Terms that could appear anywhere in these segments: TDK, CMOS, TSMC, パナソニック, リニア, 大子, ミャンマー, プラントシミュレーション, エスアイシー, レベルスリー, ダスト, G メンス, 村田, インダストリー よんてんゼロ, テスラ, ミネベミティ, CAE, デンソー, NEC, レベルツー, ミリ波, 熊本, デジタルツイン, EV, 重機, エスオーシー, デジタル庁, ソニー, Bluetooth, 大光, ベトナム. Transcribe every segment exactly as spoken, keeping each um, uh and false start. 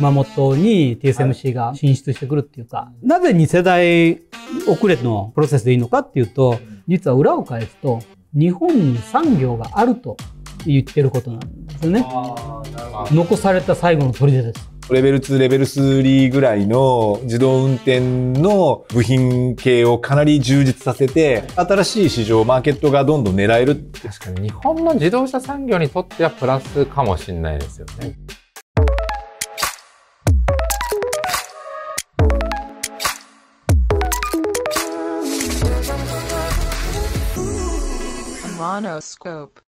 熊本に ティーエスエムシー が進出してくるっていうか、なぜに世代遅れのプロセスでいいのかっていうと、実は裏を返すと日本に産業があると言ってることなんですよね。残された最後の砦です。レベルツー、レベルスリーぐらいの自動運転の部品系をかなり充実させて、新しい市場、マーケットがどんどん狙える。確かに日本の自動車産業にとってはプラスかもしれないですよね。モノスコープ。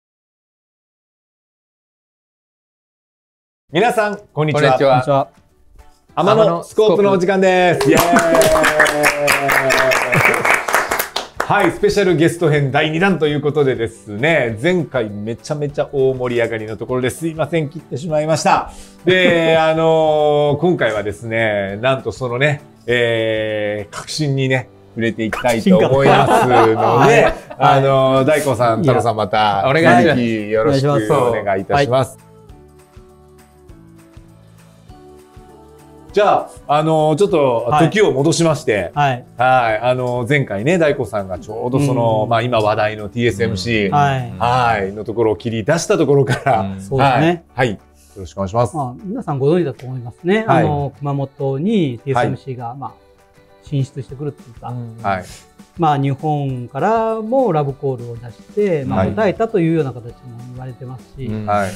皆さん、こんにちは。天野スコープのお時間です。イエーイはい、スペシャルゲスト編だいにだんということでですね、前回めちゃめちゃ大盛り上がりのところですいません、切ってしまいました。で、あのー、今回はですね、なんとそのね、えー、革新にね、触れていきたいと思いますので、はい、あのー、大光さん、太郎さんまた、お願いします。よろしくお願いいたします。じゃあ、あのー、ちょっと時を戻しまして、はい、はい、あのー、前回ね、大子さんがちょうどその、うん、まあ今話題の ティーエスエムシー、うん、はい、はいのところを切り出したところから、うん、そうですね、はい、はい、よろしくお願いします。まあ、皆さんご存知だと思いますね。はい、あのー、熊本に ティーエスエムシー が、はい、まあ進出してくるっていうか、うん、はい、まあ日本からもラブコールを出して、まあ答えたというような形も言われてますし、うん、はい。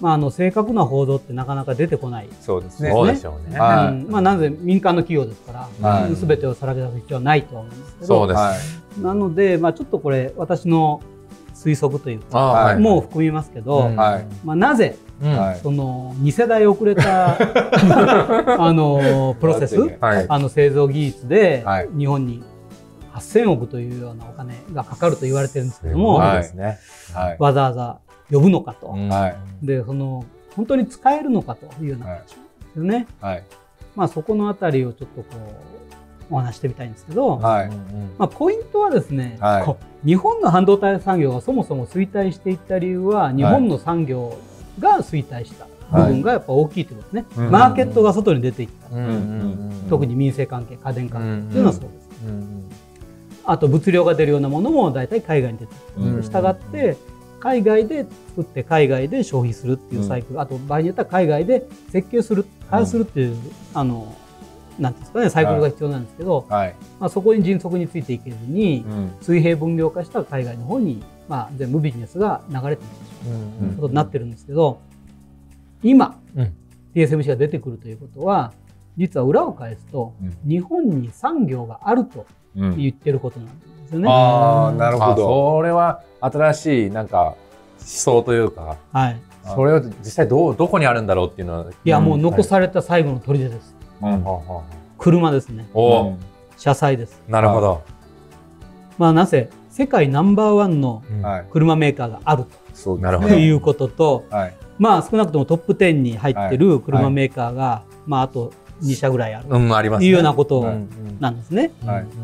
まあ、あの正確な報道ってなかなか出てこないですね。そうですね。そうでしょうね。まあ、なぜ民間の企業ですから、すべてをさらけ出す必要はないとは思うんですけど。そうです。なので、まあ、ちょっとこれ、私の推測というか、もう含みますけど、まあ、なぜ。そのに世代遅れたあのプロセス、あの製造技術で日本に。はっせんおくというようなお金がかかると言われてるんですけども、わざわざ呼ぶのかと、で、その本当に使えるのかというような話ですよね。まあそこのあたりをちょっとこうお話してみたいんですけど、まあポイントはですね、日本の半導体産業がそもそも衰退していった理由は、日本の産業が衰退した部分がやっぱ大きいということですね。マーケットが外に出ていった、特に民生関係、家電関係というのはそうです。あと物量が出るようなものも大体海外に出てる。したがって海外で作って海外で消費するっていうサイクル、うん、あと場合によっては海外で設計する、開発するっていう、うん、あのなんていうんですかね、サイクルが必要なんですけど、はい、まあそこに迅速についていけずに、うん、水平分業化した海外の方にまあ全部ビジネスが流れていくということになってるんですけど、今、うん、ティーエスエムシー が出てくるということは、実は裏を返すと、うん、日本に産業があると。言ってることなんですよね。ああ、なるほど。それは新しいなんか思想というか、はい、それを実際どうどこにあるんだろうっていうのは、いや、もう残された最後の砦です。車ですね。お、車載です。なるほど。まあなぜ世界ナンバーワンの車メーカーがあるということと、まあ少なくともトップじゅうに入ってる車メーカーがまああとにしゃぐらいあるというようなことなんですね。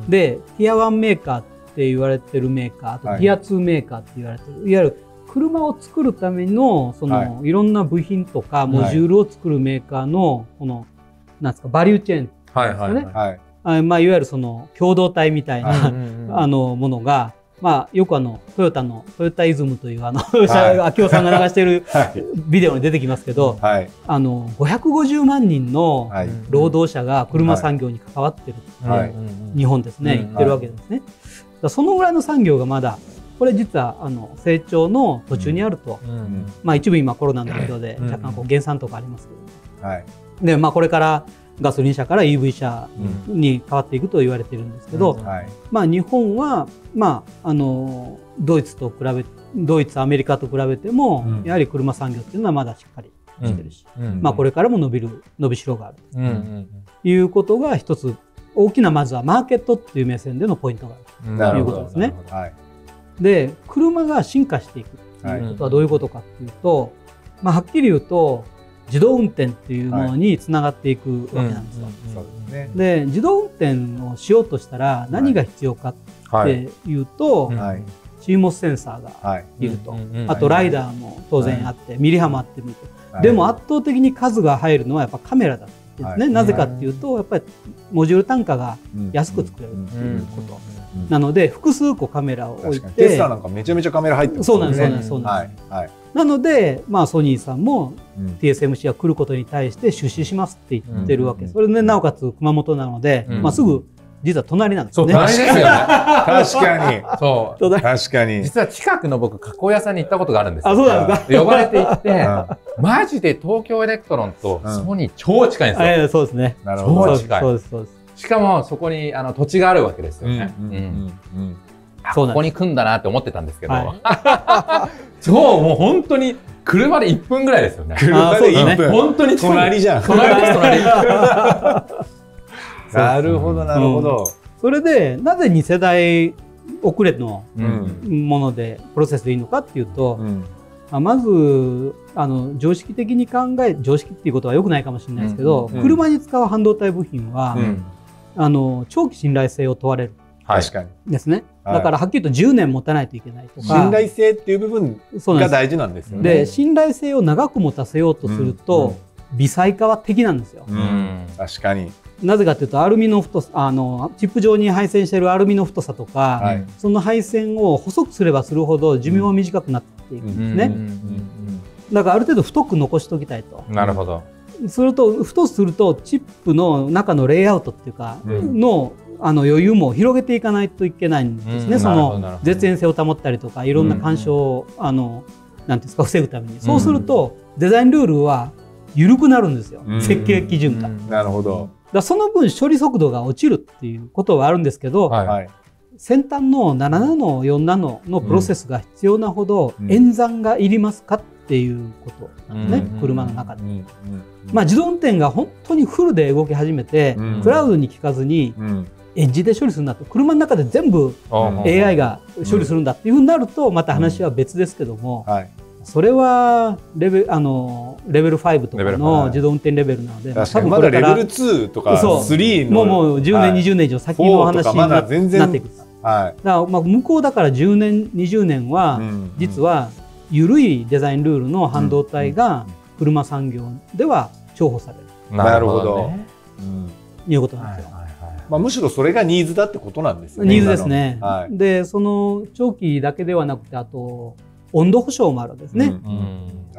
で、ティアワンメーカーって言われてるメーカー、あとティアツーメーカーって言われてる、はい、いわゆる車を作るためのその、はい、いろんな部品とかモジュールを作るメーカーのこのなんですか、バリューチェーンですよね。あ、まあいわゆるその共同体みたいなあのものが。まあ、よくあのトヨタのトヨタイズムというあの昭夫さんが流しているビデオに出てきますけど、あのごひゃくごじゅうまんにんの労働者が車産業に関わってる日本ですね、言ってるわけですね。そのぐらいの産業がまだこれ実はあの成長の途中にあると、まあ一部今コロナの影響で若干こう減産とかありますけど、でまあこれからガソリン車から イーブイ 車に変わっていくと言われているんですけど、まあ日本はまああのドイツと比べドイツアメリカと比べても、うん、やはり車産業っていうのはまだしっかりしてるし、まあこれからも伸びる伸びしろがあるということが一つ大きな、まずはマーケットっていう目線でのポイントがあるということですね。はい、で車が進化していくということはどういうことかっていうと、まあはっきり言うと。自動運転っていうものにつながっていくわけなんですよ。で自動運転をしようとしたら何が必要かっていうと、 シーモス センサーがいると、あとライダーも当然あって、ミリ波もあってみて、はい、でも圧倒的に数が入るのはやっぱカメラだったんですね、はい、なぜかっていうとやっぱりモジュール単価が安く作れるっていうことなので、複数個カメラを置いて、テスラなんかめちゃめちゃカメラ入ってますよね。そうなんですそうなんです。なので、まあ、ソニーさんも ティーエスエムシー が来ることに対して出資しますって言ってるわけです。それでなおかつ熊本なので、まあ、すぐ実は隣なんですね。隣ですよね。確かに。そう。確かに。実は近くの僕、加工屋さんに行ったことがあるんですよ。あ、そうなんですか。呼ばれて行って、マジで東京エレクトロンとソニー超近いんですよ。そうですね。なるほど。超近い。そうです、そうです。しかもそこにあの土地があるわけですよね。ここに組んだなって思ってたんですけど、そうもう本当に車でいっぷんぐらいですよね。車でいっぷん、本当に隣じゃん。隣です隣。なるほどなるほど。それでなぜに世代遅れのものでプロセスでいいのかっていうと、まずあの常識的に考え、常識っていうことは良くないかもしれないですけど、車に使う半導体部品は。あの長期信頼性を問われるですね。だからはっきりとじゅうねん持たないといけないとか、信頼性っていう部分が大事なんですよね。で信頼性を長く持たせようとすると微細化は敵なんですよ。確かに。なぜかというとアルミの太さ、あのチップ上に配線しているアルミの太さとか、はい、その配線を細くすればするほど寿命は短くなっていくんですね。だからある程度太く残しておきたいと。なるほど。すると太するとチップの中のレイアウトっていうかの、うん、あの余裕も広げていかないといけないんですね、うん、その絶縁性を保ったりとかいろんな干渉を、うん、あのなんていうんですか、防ぐために、うん、そうするとデザインルールは緩くなるんですよ、うん、設計基準が、うん、なるほど。だその分処理速度が落ちるっていうことはあるんですけど、はい、はい、先端のななナノ、よんナノのプロセスが必要なほど演算がいりますかっていうことなんですね、車の中で。まあ自動運転が本当にフルで動き始めて、クラウドに聞かずにエッジで処理するんだと、車の中で全部 エーアイ が処理するんだっていうふうになるとまた話は別ですけども、それはレベルファイブとかの自動運転レベルなので、まだレベルツーとかスリーのもうじゅうねんにじゅうねん以上先の話になっていく。だから向こうだからじゅうねんにじゅうねんは実は緩いデザインルールの半導体が車産業では重宝される。なるほど。いうことなんですよ。まあむしろそれがニーズだってことなんですね。ニーズですね。でその長期だけではなくて、あと温度保証もあるんですね。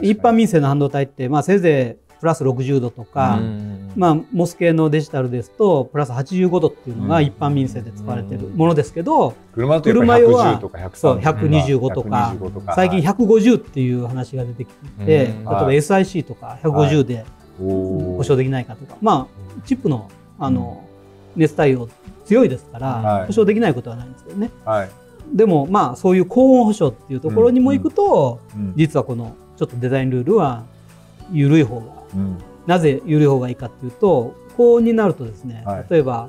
一般民生の半導体ってまあせいぜいプラスろくじゅうどとか、まあモス系のデジタルですとプラスはちじゅうごどっていうのが一般民生で使われてるものですけど、車用はひゃくにじゅうごとか最近ひゃくごじゅうっていう話が出てきて、例えば エスアイシー とかひゃくごじゅうで保証できないかとか、まあチップのあの熱対応強いですから保証できないことはないんですけどね。でもまあそういう高温保証っていうところにも行くと、実はこのちょっとデザインルールは緩い方が、うん、なぜ緩い方がいいかっていうと、高温になるとですね、はい、例えば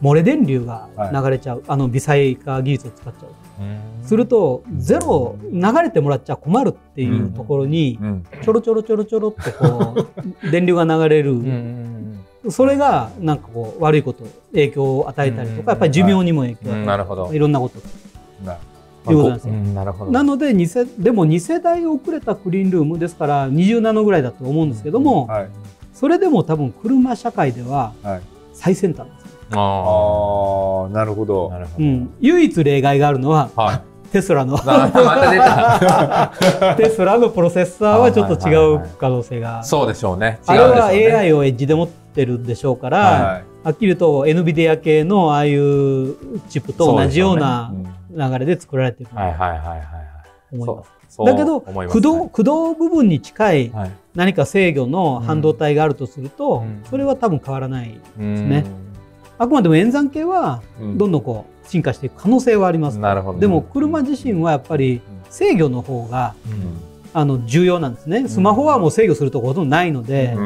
漏れ電流が流れちゃう、はい、あの微細化技術を使っちゃう、うん、するとゼロ流れてもらっちゃ困るっていうところに、うん、ちょろちょろちょろちょろってこう電流が流れる、それがなんかこう悪いこと影響を与えたりとか、やっぱり寿命にも影響を与えたり、うん、なるほど、いろんなこと。なのででもに世代遅れたクリーンルームですからにじゅうナノぐらいだと思うんですけども、それでも多分車社会では最先端ですね。ああなるほど。唯一例外があるのはテスラのテスラのプロセッサーはちょっと違う可能性が、そうでしょうね。あれは エーアイ をエッジで持ってるんでしょうから、はっきり言うと エヌビディア 系のああいうチップと同じような流れで作られてると思います。だけど駆動駆動部分に近い何か制御の半導体があるとすると、それは多分変わらないですね。あくまでも演算系はどんどんこう進化していく可能性はあります。でも車自身はやっぱり制御の方があの重要なんですね。スマホはもう制御するところほとんどないので、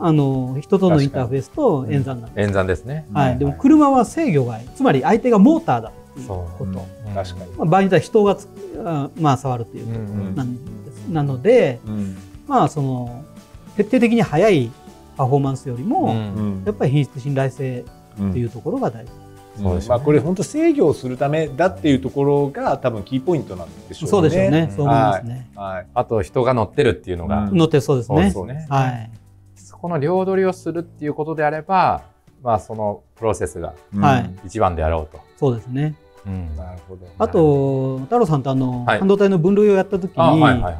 あの人とのインターフェースと演算なんです。演算ですね。でも車は制御が、つまり相手がモーターだそうこと、確かに、まあ、場合によっては人がつ、まあ、触るということなんです。なので、うん、まあその徹底的に速いパフォーマンスよりも、うん、やっぱり品質信頼性っていうところが大事。そうですね。まあこれ本当制御をするためだっていうところが多分キーポイントなんでしょうね。そうでしょうね。そう思いますね。はい。あと人が乗ってるっていうのが、うん、乗ってそうですね。そうですね。はい。そこの両取りをするっていうことであれば、まあそのプロセスが一番であろうと。はい、そうですね。うん、なるほど。あと太郎さんとあの、はい、半導体の分類をやった時に、はいはいはい、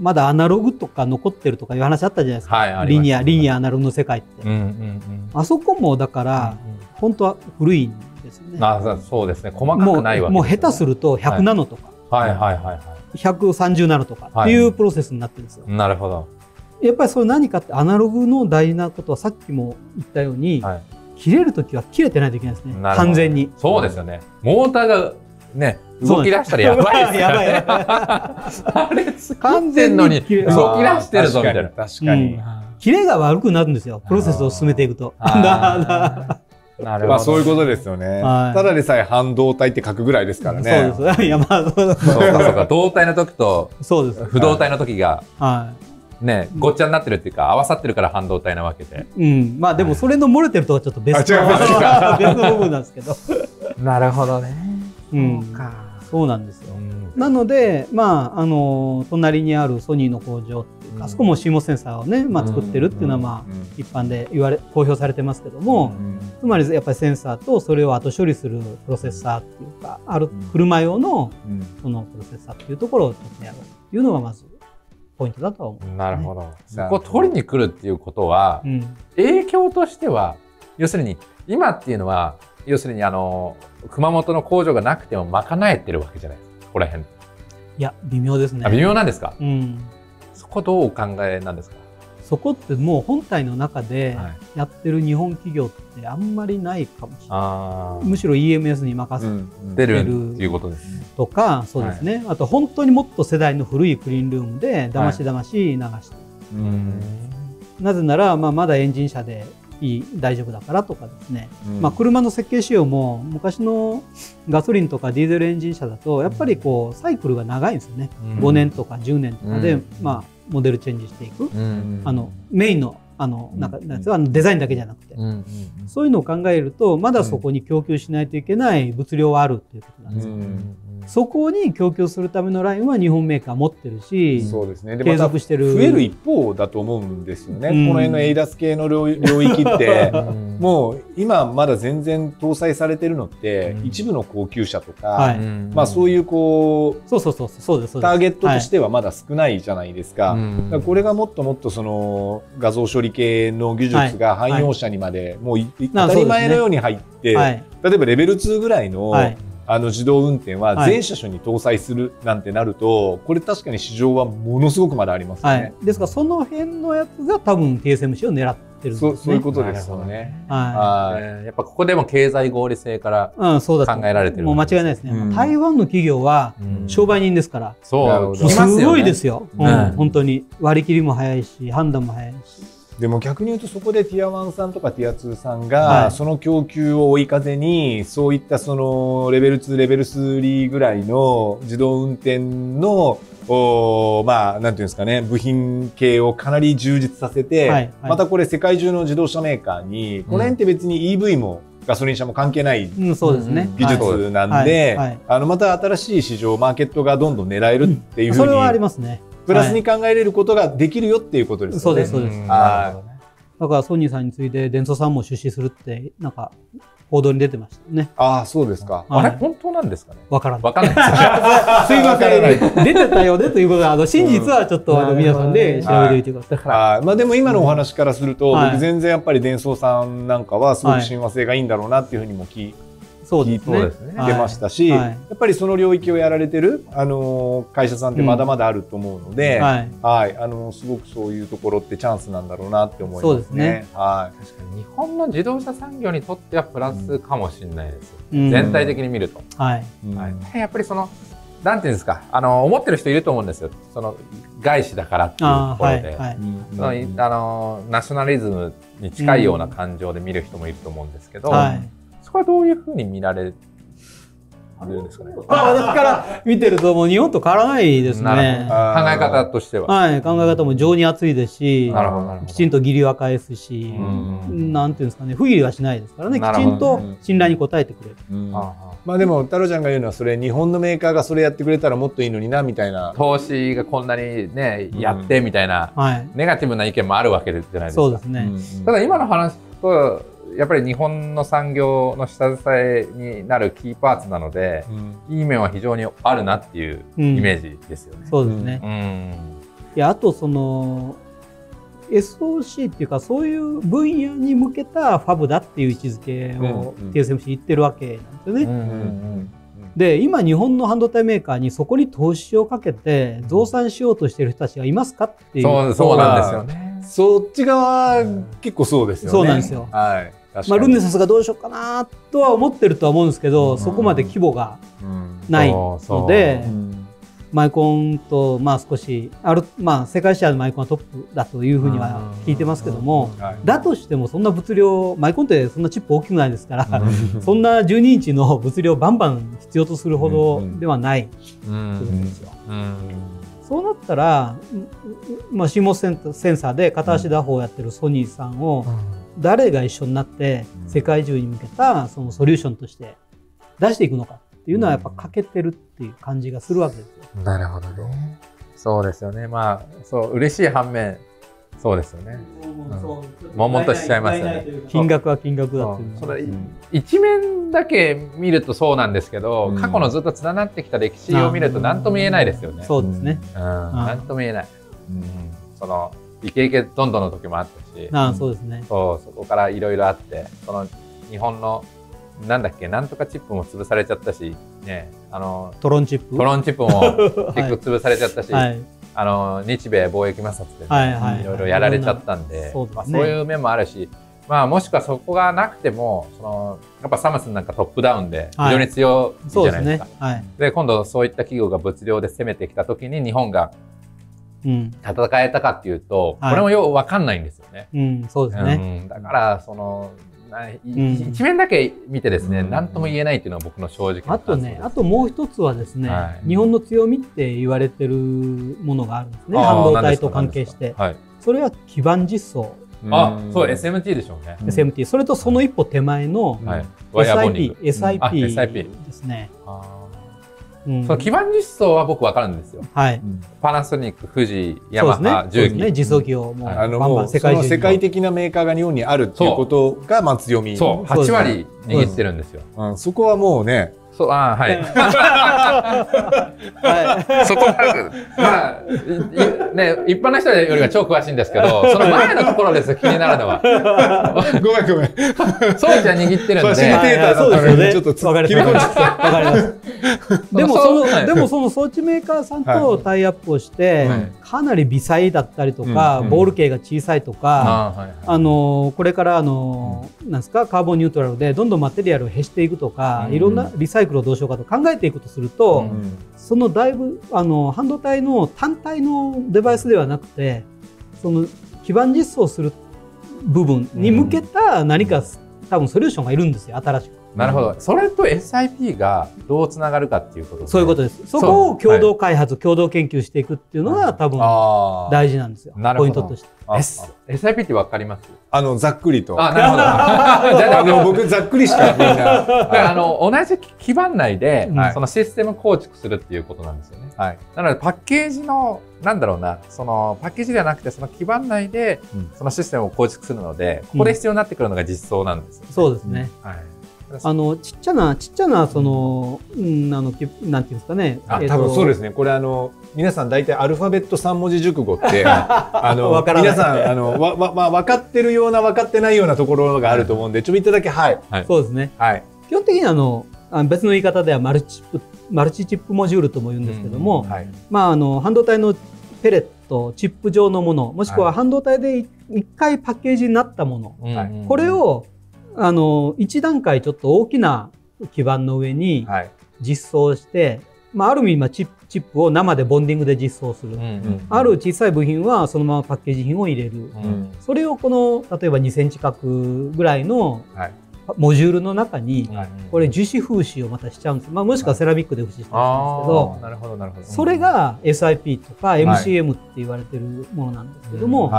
まだアナログとか残ってるとかいう話あったじゃないですか、はい、リニアリニアアナログの世界って、うんうんうん、あそこもだから、うんうん、本当は古いんですよね。あ、そうですね。細かくないわけですよね。もう、もう下手するとひゃくナノとか、はい、はいはいはいはい、ひゃくさんじゅうナノとかっていうプロセスになってるんですよ、はい、なるほど。やっぱりそれ何かってアナログの大事なことはさっきも言ったように、はい、切れるときは切れてないといけないですね。完全に。そうですよね。モーターがね動き出したらやばいですからね。やばいやばい。あれ完全のに動き出してるぞみたいな。確かに。確かに、うん、切れが悪くなるんですよ。プロセスを進めていくと。なるほど。まあそういうことですよね。ただでさえ半導体って書くぐらいですからね。そうです。いやまあそうか。導体の時と不動体の時が。はい。ね、ごっちゃになってるっていうか合わさってるから半導体なわけで、うん、まあでもそれの漏れてるとはちょっと別の別の部分なんですけどなるほどね、うん、そうか、そうなんですよ、うん、なので、まあ、あの隣にあるソニーの工場っていうか、うん、あそこも シーモス センサーをね、まあ、作ってるっていうのは、まあうん、一般で言われ公表されてますけども、うん、つまりやっぱりセンサーとそれを後処理するプロセッサーっていうかある車用のそのプロセッサーっていうところをちょっとやろうっていうのがまずポイントだと思う、ね、なるほど。そこを取りに来るっていうことは、うん、影響としては要するに今っていうのは要するにあの熊本の工場がなくても賄えてるわけじゃないですか。ここら辺いや微妙ですね。微妙なんですか、うん、そこどうお考えなんですか。そこってもう本体の中でやってる日本企業ってあんまりないかもしれない。むしろ イーエムエス に任せてるっていうことですね。とかそうですね、はい、あと本当にもっと世代の古いクリーンルームでだましだまし流して、はい、うんなぜなら、まあ、まだエンジン車でいい大丈夫だからとかですね、うんまあ、車の設計仕様も昔のガソリンとかディーゼルエンジン車だとやっぱりこうサイクルが長いんですよね、うん、ごねんとかじゅうねんとかで、うんまあモデルチェンジしていく、うんうん、あのメインのあのなんかデザインだけじゃなくて、うんうんうん、そういうのを考えるとまだそこに供給しないといけない物量はあるということなんですけど、ねうんうん、そこに供給するためのラインは日本メーカー持ってるし、そうですね。で継続してる、ま、増える一方だと思うんですよね、うん、この辺の エーダス 系の領域ってもう今まだ全然搭載されてるのって一部の高級車とか、はいまあ、そういうこうターゲットとしてはまだ少ないじゃないですか、はい、だからこれがもっともっとその画像処理系の技術が汎用車にまでもう当たり前のように入って、例えばレベルツーぐらいのあの自動運転は全車種に搭載するなんてなると、これ確かに市場はものすごくまだありますよね、はい、ですからその辺のやつが多分 ティーエスエムシー を狙ってるんですね。 そ, そういうことですよね、はいはい、やっぱここでも経済合理性から考えられてる、うん、もう間違いないですね、うん、台湾の企業は商売人ですから、うん、そうすごいですよ、うんうん、本当に割り切りも早いし判断も早いし、でも逆に言うとそこでティアワンさんとかティアツーさんがその供給を追い風にそういったそのレベルツーレベルスリーぐらいの自動運転のまあなんていうんですかね部品系をかなり充実させて、またこれ世界中の自動車メーカーにこの辺って別に イーブイ もガソリン車も関係ない技術なんで、あのまた新しい市場マーケットがどんどん狙えるっていうふうに、それはありますね。プラスに考えれることができるよっていうことですよね。はい、そうですそうです。だからソニーさんに次いでデンソーさんも出資するってなんか報道に出てましたね。ああそうですか。あれ本当なんですかね。わからない。わからない。すいません。出てたよねということはあの真実はちょっと、うん、あの皆さんで調べてみてください。はい。まあでも今のお話からすると、うん、僕全然やっぱりデンソーさんなんかはすごく親和性がいいんだろうなっていうふうにも聞いて。そうですね、出ましたし、はい、やっぱりその領域をやられてる、あのー、会社さんってまだまだあると思うので、うんはいはいあのー、すごくそういうところってチャンスなんだろうなって思いますね。そうですね、はい、確かに日本の自動車産業にとってはプラスかもしれないです、うん、全体的に見ると、うんはいはい、やっぱりそのなんていうんですか、あの思ってる人いると思うんですよ。その外資だからっていうところで、はいはい、そのあのナショナリズムに近いような感情で見る人もいると思うんですけど、うんはい、そこはどういうふうに見られ跳ねるんですかね。まあ、私から見てるともう日本と変わらないですね。考え方としては。はい、考え方も情に厚いですし、きちんと義理は返すし、なんていうんですかね、不義理はしないですからね、きちんと信頼に応えてくれる。まあでも太郎ちゃんが言うのはそれ、日本のメーカーがそれやってくれたらもっといいのになみたいな、投資がこんなにねやってみたいな、ネガティブな意見もあるわけじゃないですか。そうですね。ただ今の話とやっぱり日本の産業の下支えになるキーパーツなので、うん、いい面は非常にあるなっていうイメージですよね。うん、そうですね。うん、いや、あとその エスオーシー っていうか、そういう分野に向けたファブだっていう位置づけを ティーエスエムシー 言ってるわけなんですよね。で、今日本の半導体メーカーにそこに投資をかけて増産しようとしている人たちがいますかっていう、そう、そうなんですよね。そっち側、うん、結構そうですよね。そうなんですよ。はい、まあ、ルネサスがどうしようかなとは思ってるとは思うんですけど、そこまで規模がないので、マイコンと、まあ少しある、まあ、世界シェアのマイコンはトップだというふうには聞いてますけども、だとしてもそんな物量、マイコンってそんなチップ大きくないですから、うん、そんなじゅうにインチの物量バンバン必要とするほどではないということですよ。そうなったら、まあ、シーモス センサーで片足打法をやってるソニーさんを、誰が一緒になって世界中に向けたそのソリューションとして出していくのかっていうのは、やっぱ欠けてるっていう感じがするわけですよ。うん、なるほどね。そうですよね。まあ、そう嬉しい反面、そうですよね。悶々としちゃいますよね。金額は金額だっていう。それ一面だけ見るとそうなんですけど、過去のずっと連なってきた歴史を見ると何とも言えないですよね。そうですね。何とも言えない。そのイケイケどんどんの時もあったし、ああ、そうですね。そう、そこからいろいろあって、その日本のなんだっけ、なんとかチップも潰されちゃったし、ね、あのトロンチップ、トロンチップも結構潰されちゃったし、はい、あの日米貿易摩擦でいろいろやられちゃったんで、そういう面もあるし、まあ、もしくはそこがなくても、そのやっぱサムスンなんかトップダウンで非常に強いじゃないですか。はい、そうですね。はい、で今度そういった企業が物量で攻めてきた時に日本がうん、戦えたかっていうと、はい、これもよう分かんないんですよね。うん、そうですね。うん、だからその、うん、一面だけ見てですね、何、うん、とも言えないっていうのは僕の正直な感想です。あとね、あともう一つはですね、はい、日本の強みって言われてるものがあるんですね。うん、半導体と関係して、はい、それは基盤実装。あ、そう エスエムティー でしょうね。エスエムティー、それとその一歩手前の エスアイピー、エスアイピー ですね。その基盤実装は僕分かるんですよ。はい、パナソニック、富士、ヤマハ、重機、ね、実装機をもうあのもう世界中に、世界的なメーカーが日本にあるっていうことがまあ強み。そう、はちわり握ってるんですよ。うん、そこはもうね。そう、あ、はい。そこはまあね、一般の人よりは超詳しいんですけど、その前のところですよ、気になるのは。ごめんごめん。装置は握ってるんで。ファシリテーターだったのにちょっと分かります。でもそのでもその装置メーカーさんとタイアップをして、かなり微細だったりとか、ボール径が小さいとか、あのこれからあのなんですか、カーボンニュートラルでどんどんマテリアルを減していくとか、いろんなリサイクルをどうしようかと考えていくとすると、うん、そのだいぶあの半導体の単体のデバイスではなくて、その基盤実装する部分に向けた何か、うん、多分ソリューションがいるんですよ、新しく。なるほど。それと エスアイピー がどうつながるかっていうことですね。そういうことです。そこを共同開発、はい、共同研究していくっていうのが多分大事なんですよ。ポイントとして。エスアイピー ってわかります？あのざっくりと。あ、なるほど。じゃあの僕ざっくりしかみんな。だからあの同じ基盤内で、はい、そのシステム構築するっていうことなんですよね。はい。なのでパッケージのなんだろうな、そのパッケージではなくてその基盤内で、うん、そのシステムを構築するので、ここで必要になってくるのが実装なんですよね。うん、そうですね。はい。あのちっちゃなちっちゃなその、うん、あのなんていうんですかね。あ、多分そうですね。これあの皆さん大体アルファベット三文字熟語ってあの皆さんあのわわまあ分かってるような分かってないようなところがあると思うんで、ちょびっとだけはい。はい、そうですね。はい。基本的にあの別の言い方ではマルチマルチチップモジュールとも言うんですけども、はい、まああの半導体のペレットチップ状のもの、もしくは半導体で一回パッケージになったもの、はい、これをあの一段階ちょっと大きな基盤の上に実装して、はい、まあ、ある意味チップ、チップを生でボンディングで実装する、ある小さい部品はそのままパッケージ品を入れる、うん、それをこの例えばにセンチ角ぐらいのパモジュールの中にこれ樹脂風刺をまたしちゃうんです。まあ、もしくはセラミックで風刺したりするんですけど、それが エスアイピー とか エムシーエム って言われてるものなんですけども、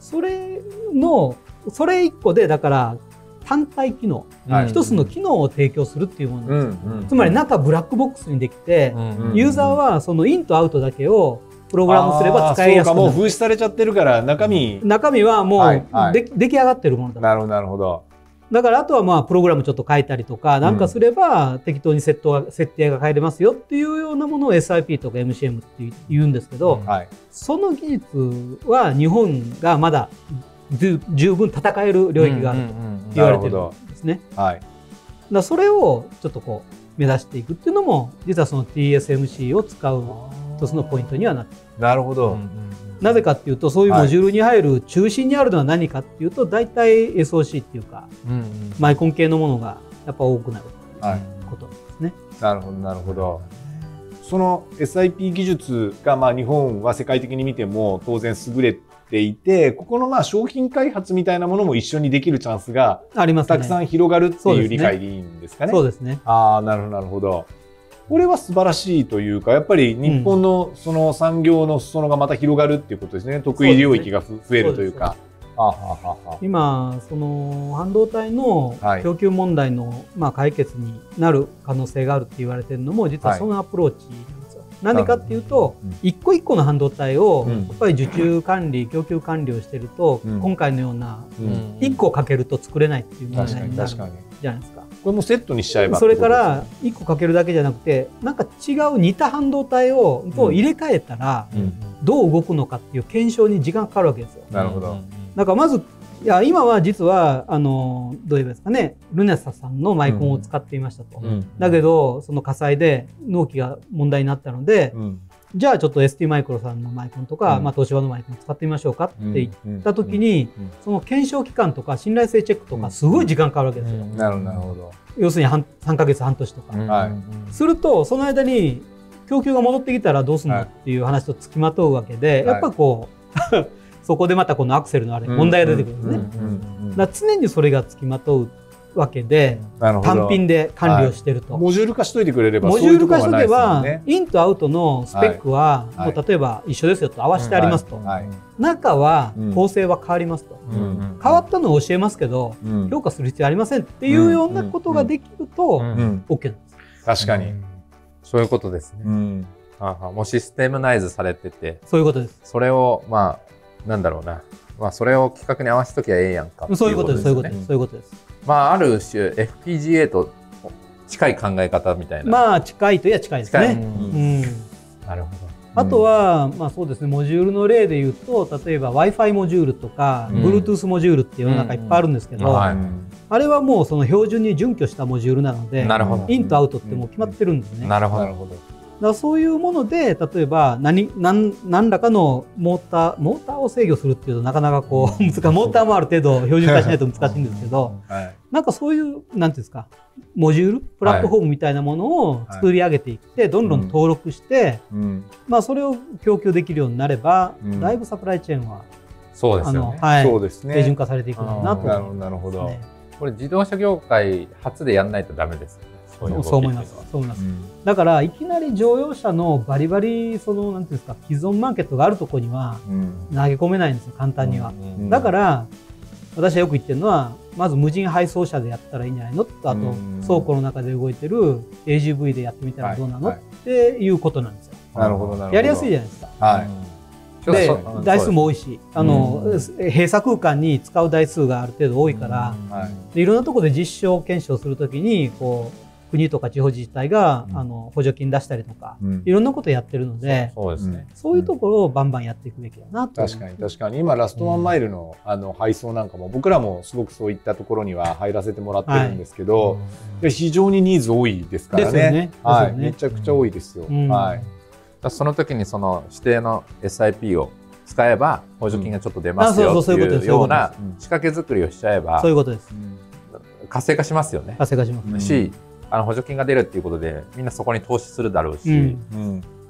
それのそれいっこでだから単体機能、一つの機能を提供するっていうものなんです。つまり中ブラックボックスにできて、ユーザーはそのインとアウトだけをプログラムすれば使いやすくなる。そうか、もう封止されちゃってるから中身中身はもう出来上がってるものだ。なるほどなるほど。だからあとはまあプログラムちょっと変えたりとかなんかすれば適当にセットが設定が変えれますよっていうようなものを エスアイピー とか エムシーエム って言うんですけど、はい、その技術は日本がまだ十分戦える領域があると言われてるんですね。だそれをちょっとこう目指していくっていうのも実はその ティーエスエムシー を使う一つのポイントにはなっている。なるほど。なぜかっていうと、そういうモジュールに入る中心にあるのは何かっていうと、大体 エスオーシー っていうか、うんうん、マイコン系のものがやっぱ多くなることですね。はい、なるほどなるほど。その エスアイピー 技術がまあ日本は世界的に見ても当然優れていて、ここのまあ商品開発みたいなものも一緒にできるチャンスがありますね。たくさん広がるっていう理解でいいんですかね。そうですね。ああ、なるほどなるほど。これは素晴らしいというか、やっぱり日本のその産業の裾野がまた広がるっていうことですね。うん、得意領域が増えるというか。今その半導体の供給問題の、はい、まあ解決になる可能性があるって言われてるのも実はそのアプローチなんですよ。はい、何かっていうと、一個一個の半導体をやっぱり受注管理、うん、供給管理をしてると、うん、今回のような一個かけると作れないっていう問題になるじゃないですか。これもセットにしちゃえば、それからいっこかけるだけじゃなくて、なんか違う似た半導体をこう入れ替えたらどう動くのかっていう検証に時間かかるわけですよ。なるほど。だからまず、いや今は実はあのどう言えばいいですかね、ルネサさんのマイコンを使っていましたと。だけどその火災で納期が問題になったので、うん、じゃあちょっと エスティー マイクロさんのマイコンとか、うん、まあ東芝のマイコン使ってみましょうかって言った時に、その検証期間とか信頼性チェックとかすごい時間かかるわけですよ。なるほどなるほど。要するにさんかげつ半年とか、はい、するとその間に供給が戻ってきたらどうするのっていう話とつきまとうわけで、はい、やっぱこうそこでまたこのアクセルのあれ問題が出てくるんですね。だ常にそれがつきまとうわけで、単品で管理をしてると、はい、モジュール化しといてくれれば、モジュール化しとけば、ね、インとアウトのスペックは、はい、もう例えば一緒ですよと、合わせてありますと、中は構成は変わりますと、うん、変わったのを教えますけど、うん、評価する必要ありませんっていうようなことができると OK なんです。確かにそういうことですね。うん、はあはあ、もうシステムナイズされてて、そういうことです。それをまあなんだろうな、まあ、それを企画に合わせときゃええやんか、そういうことです、そういうことです。まあ、ある種 エフピージーエー と近い考え方みたいな。まあ近いといや近いですね。なるほど。あとは、まあそうですね、モジュールの例でいうと、例えば Wi-Fi モジュールとか、うん、Bluetooth モジュールって世の中いっぱいあるんですけど、あれはもうその標準に準拠したモジュールなので、インとアウトってもう決まってるんですね。なるほど。だそういうもので、例えば何何何らかのモーターモーターを制御するっていうとなかなかこう、うん、モーターもある程度標準化しないと難しいんですけど、はい、なんかそういうなんていうんですか、モジュールプラットフォームみたいなものを作り上げていって、はい、どんどん登録して、うん、まあそれを供給できるようになれば、うん、だいぶサプライチェーンはそうですよね。はい、そうですね。手順化されていくのかなと思いますね。なるほど。これ自動車業界初でやんないとダメです。そう思います。そう思います。だからいきなり乗用車のバリバリそのなんていうんですか、既存マーケットがあるところには投げ込めないんですよ、簡単には。だから私はよく言ってるのは、まず無人配送車でやったらいいんじゃないのと、あと倉庫の中で動いてる エージーブイ でやってみたらどうなのっていうことなんですよ。なるほどなるほど。やりやすいじゃないですか。はい。で台数も多いし、あの、うん、閉鎖空間に使う台数がある程度多いから、うん、はい、でいろんなところで実証検証するときにこう国とか地方自治体が、うん、あの補助金出したりとか、うん、いろんなことをやってるので、そうですね、そういうところをバンバンやっていくべきだなと。確かに確かに、今ラストワンマイルの、うん、あの配送なんかも僕らもすごくそういったところには入らせてもらってるんですけど、はい、で非常にニーズ多いですからね。めちゃくちゃ多いですよ。うん、はい、その時にその指定の エスアイピー を使えば補助金がちょっと出ますよというような仕掛け作りをしちゃえば、そういうことです。活性化しますよね。活性化しますし、あの補助金が出るっていうことでみんなそこに投資するだろうし、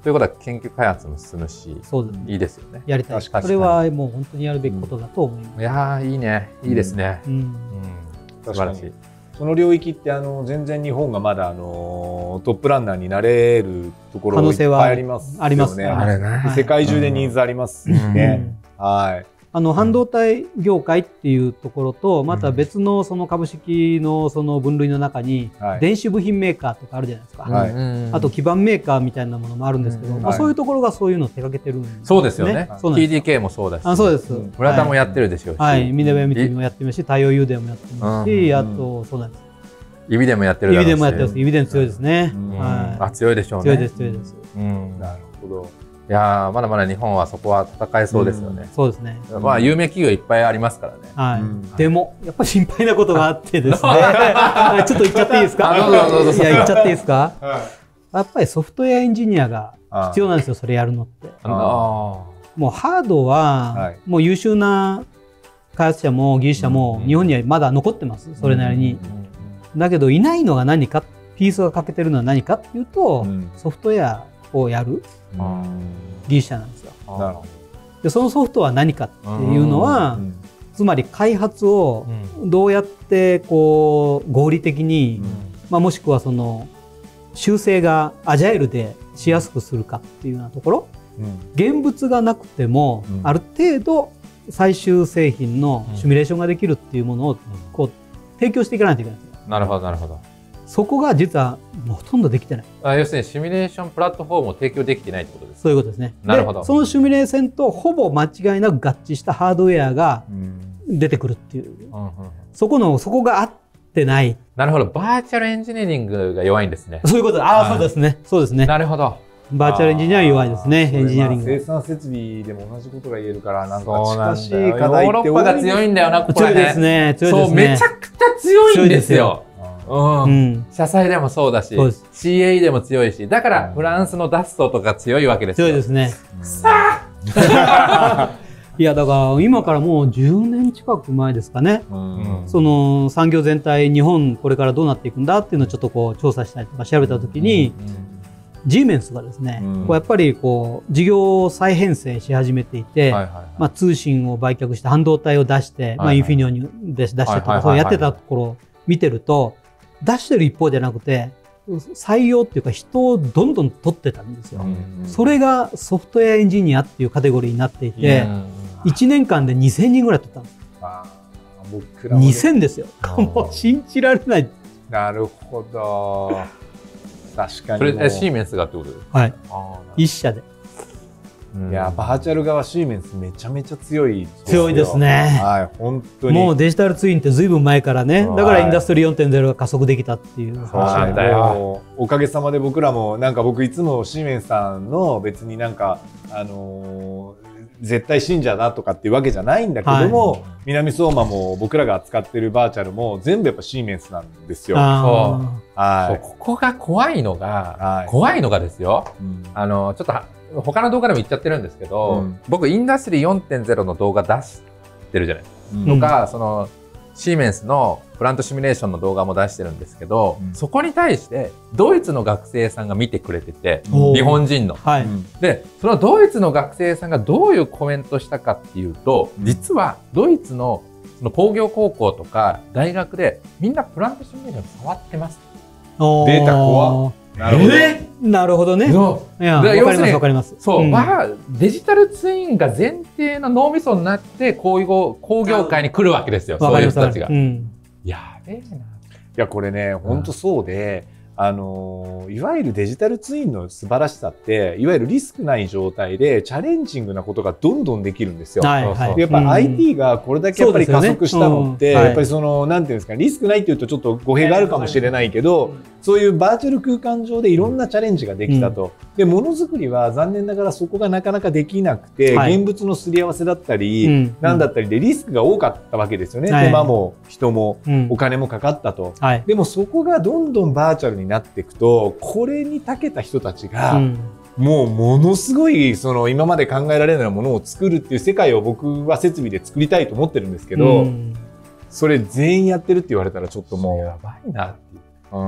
ということは研究開発も進むし、いいですよね。やりたい。それはもう本当にやるべきことだと思います。いやー、いいね、いいですね。素晴らしい。その領域ってあの全然日本がまだあのトップランナーになれるところいっぱいありますよね。世界中でニーズありますね。あの半導体業界っていうところと、また別のその株式のその分類の中に電子部品メーカーとかあるじゃないですか、はい、あと基板メーカーみたいなものもあるんですけど、うん、まあそういうところがそういうのを手掛けてるんですね。そうですよね。 ティーディーケー もそうだし、あ、そうです、村田もやってるでしょうし、はい、ミネベミティもやってますし、太陽誘電もやってますし、あとそうなんです、指電もやってるだろうし、指電もやってます。指電強いですね。あ、強いでしょうね。強いです、強いです。なるほど。いや、まだまだ日本はそこは戦えそうですよね。そうですね。まあ有名企業いっぱいありますからね。はい。でもやっぱり心配なことがあってですね。ちょっと言っちゃっていいですか？いや、言っちゃっていいですか？やっぱりソフトウェアエンジニアが必要なんですよ。それやるのって。もうハードはもう優秀な開発者も技術者も日本にはまだ残ってます。それなりに。だけどいないのが何か、ピースが欠けてるのは何かっていうと、ソフトウェアをやる技術者なんですよ。で、そのソフトは何かっていうのは、つまり開発をどうやってこう合理的に、まあ、もしくはその修正がアジャイルでしやすくするかっていうようなところ、現物がなくてもある程度最終製品のシミュレーションができるっていうものをこう提供していかないといけないんですよ。なるほど、なるほど。そこが実はもうほとんどできてない。あ、要するにシミュレーションプラットフォームを提供できてないってことです。そういうことですね。なるほど。そのシミュレーションとほぼ間違いなく合致したハードウェアが出てくるっていう、そこのそこが合ってない。なるほど。バーチャルエンジニアリングが弱いんですね。そういうこと。ああ、そうですね、そうですね。なるほど。バーチャルエンジニアは弱いですね、エンジニアリング。生産設備でも同じことが言えるから、なんか近しい課題って多い。ヨーロッパが強いんだよな、ここはね。強いですね、強いですね。そう、めちゃくちゃ強いんですよ。うん、車載でもそうだし、シーエーイー でも強いし、だからフランスのダストとか強いわけですよ。強いですね。さあ、いや、だから今からもうじゅうねん近く前ですかね、うん、その産業全体、日本これからどうなっていくんだっていうのをちょっとこう調査したりとか調べたときに、G メンスがですね、うん、こうやっぱりこう事業を再編成し始めていて、通信を売却して半導体を出して、まあインフィニオンで出したとか、そうやってたところを見てると、出してる一方じゃなくて採用っていうか人をどんどん取ってたんですよ。それがソフトウェアエンジニアっていうカテゴリーになっていて、いちねんかんでにせんにんぐらい取ったんです。にせんですよ。もう信じられない。なるほど。確かに。それシーメンスがってことですか？はい、いっしゃで。いや、バーチャル側シーメンスめちゃめちゃ強い。強いですね。はい、本当に。もうデジタルツインってずいぶん前からね。だからインダストリー よんてんゼロ が加速できたっていう話なんだよ。おかげさまで僕らもなんか、僕いつもシーメンスさんの別になんかあのー、絶対信者だとかっていうわけじゃないんだけども、はい、南相馬も僕らが扱ってるバーチャルも全部やっぱシーメンスなんですよ。はい。ここが怖いのが、はい、怖いのがですよ。うん、あのちょっと他の動画でも言っちゃってるんですけど、うん、僕インダストリー よんてんゼロ の動画出してるじゃないですか、うん、とか、そのシーメンスのプラントシミュレーションの動画も出してるんですけど、うん、そこに対してドイツの学生さんが見てくれてて、うん、日本人の、はい、でそのドイツの学生さんがどういうコメントしたかっていうと、実はドイツのその工業高校とか大学でみんなプラントシミュレーション触ってます。データ怖っ。なるほどね。わかります。そう、まあデジタルツインが前提の脳みそになって工業界に来るわけですよ、そういう人たちが。やべえな。いや、これね、本当そうで、あのいわゆるデジタルツインの素晴らしさって、いわゆるリスクない状態でチャレンジングなことがどんどんできるんですよ。やっぱ アイティー がこれだけやっぱり加速したのって、やっぱりそのなんていうんですか、リスクないっていうとちょっと語弊があるかもしれないけど、そういうバーチャル空間上でいろんなチャレンジができたと。で、ものづくりは残念ながらそこがなかなかできなくて、現物のすり合わせだったりなんだったりでリスクが多かったわけですよね。手間も人もお金もかかったと。でもそこがどんどんバーチャルになっていくと、これに長けた人たちが、うん、もうものすごいその今まで考えられないものを作るっていう世界を、僕は設備で作りたいと思ってるんですけど、うん、それ全員やってるって言われたらちょっともうやばいなっていう。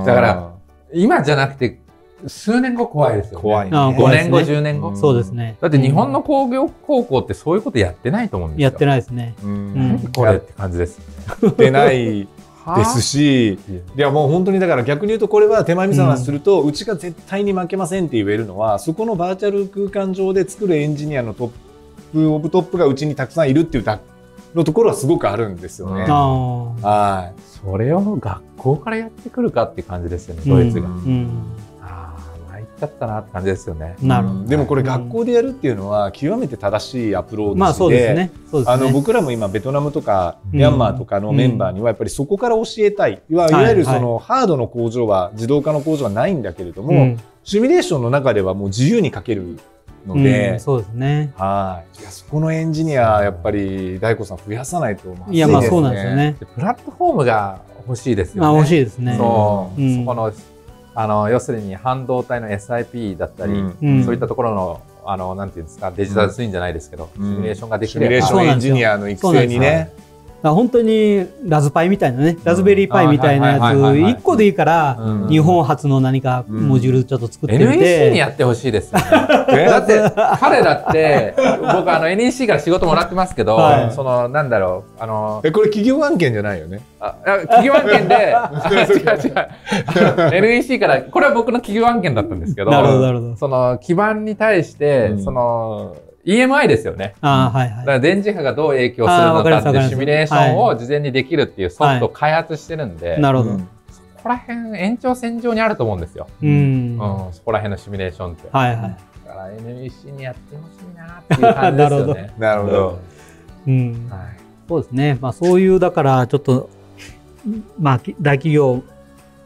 だから今じゃなくて数年後怖いですよね。怖いね。ごねんご、じゅうねんご、うん、そうですね。だって日本の工業高校ってそういうことやってないと思うんですよ。やってないですね。うん、これって感じですね。やってないですし、いやもう本当にだから逆に言うとこれは手前味噌がすると、うん、うちが絶対に負けませんって言えるのはそこのバーチャル空間上で作るエンジニアのトップオブトップがうちにたくさんいるっていうだのところはすごくあるんですよね。はい、それを学校からやってくるかっていう感じですよね、ドイツが。うんうんだったなって感じですよね。なるほど。でもこれ学校でやるっていうのは極めて正しいアプローチで、あの僕らも今ベトナムとかミャンマーとかのメンバーにはやっぱりそこから教えたい、いわゆるそのハードの工場は自動化の工場はないんだけれども、シミュレーションの中ではもう自由に書けるので、そうですね。はい。いやそこのエンジニアやっぱり大子さん増やさないと思う。いやまあそうなんですよね。プラットフォームが欲しいですよね。欲しいですね。そう。そこのあの要するに半導体の エスアイピー だったり、うん、そういったところのあのなんていうんですか、デジタルツインじゃないですけど、うん、シミュレーションができる、シミュレーションエンジニアの育成にね。本当にラズパイみたいなね、ラズベリーパイみたいなやついっこでいいから日本初の何かモジュールちょっと作ってみて エヌイーシー にやってほしいですよね。だって彼だって僕あの エヌイーシー から仕事もらってますけど、そのなんだろう、あのえこれ企業案件じゃないよね。企業案件で違う違う エヌイーシー からこれは僕の企業案件だったんですけど、その基盤に対してそのイーエムアイ ですよね。だから電磁波がどう影響するのかっていうシミュレーションを事前にできるっていうソフトを開発してるんで、なるほど。そこら辺延長線上にあると思うんですよ。うん。そこら辺のシミュレーションって。はいはい。だから エヌイーシー にやってほしいなっていう感じですよね。なるほど。うん。はい。そうですね。まあそういうだからちょっとまあ大企業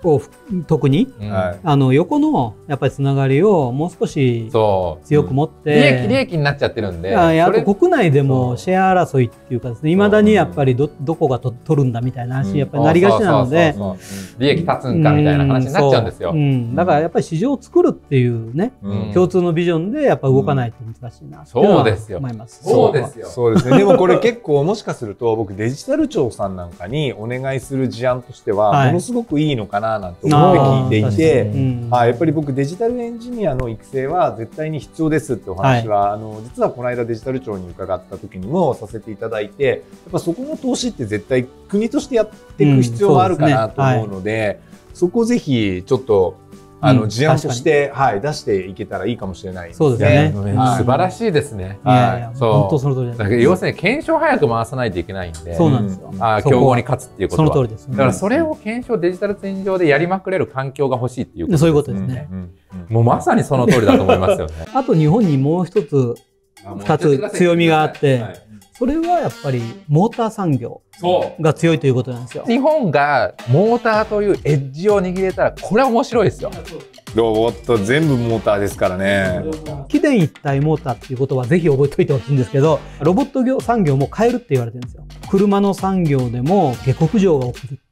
を特に、はい、あの横のやっぱりつながりをもう少し強く持って、うん、利益利益になっちゃってるんで、やっぱ国内でもシェア争いっていうかですね、いまだにやっぱり ど, どこがと取るんだみたいな話、うん、やっぱりなりがちなので、利益立つんかみたいな話になっちゃうんですよ。うんうん、だからやっぱり市場を作るっていうね、うん、共通のビジョンでやっぱ動かないと難しいなと思います。そうですよ。そうですね。でもこれ結構もしかすると僕デジタル庁さんなんかにお願いする事案としてはものすごくいいのかな。はいなんて思って聞いていて、うん、あやっぱり僕デジタルエンジニアの育成は絶対に必要ですってお話は、はい、あの実はこの間デジタル庁に伺った時にもさせていただいて、やっぱそこの投資って絶対国としてやっていく必要があるかなと思うので、そこをぜひちょっとあの事案として、うんはい、出していけたらいいかもしれないですね。そうですね、素晴らしいですね。本当その通りです。だから要するに検証を早く回さないといけないんで、そうなんですよ。あ、競合に勝つっていうことはその通りです。だからそれを検証デジタルツイン上でやりまくれる環境が欲しいっていうことですね。そういうことですね。もうまさにその通りだと思いますよね。あと日本にもう一つ二つ強みがあって、はい、それはやっぱりモーター産業が強いということなんですよ。日本がモーターというエッジを握れたらこれは面白いですよ。ロボット全部モーターですからね。貴電一体モーターっていうことはぜひ覚えておいてほしいんですけど、ロボット業産業も変えるって言われてるんですよ。車の産業でも下克上が起きるって